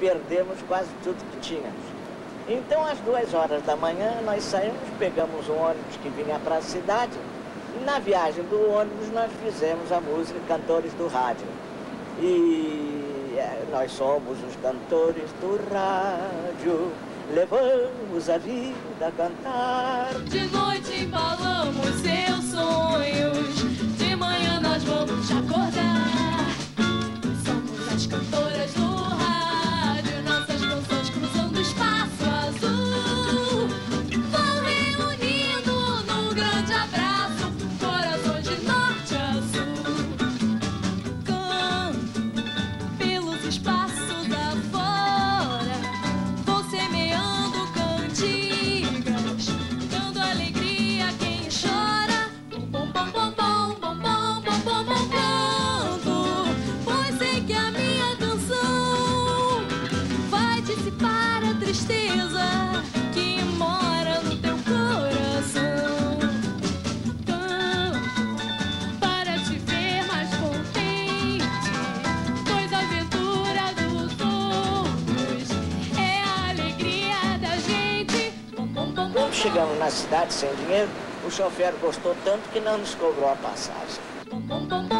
Perdemos quase tudo que tínhamos. Então, às 2 horas da manhã, nós saímos, pegamos um ônibus que vinha para a cidade. E na viagem do ônibus, nós fizemos a música Cantores do Rádio. E nós somos os cantores do rádio, levamos a vida a cantar. De noite embalamos seus sonhos, de manhã nós vamos acordar. Somos as cantoras do rádio, nossas canções cruzando o espaço azul. Vão reunindo num grande abraço, corações de norte a sul. Canto pelos espaços afora, vou semeando cantigas, dando alegria a quem chora. Bom, bom, bom, bom, bom, bom, bom, bom, bom, canto, pois sei que a minha canção vai dissipar a tristeza que mora no teu coração. Canto para te ver mais contente, pois a aventura dos outros é a alegria da gente. Bom, bom, bom, bom. Quando chegamos na cidade sem dinheiro, o chofer gostou tanto que não nos cobrou a passagem. Bom, bom, bom, bom.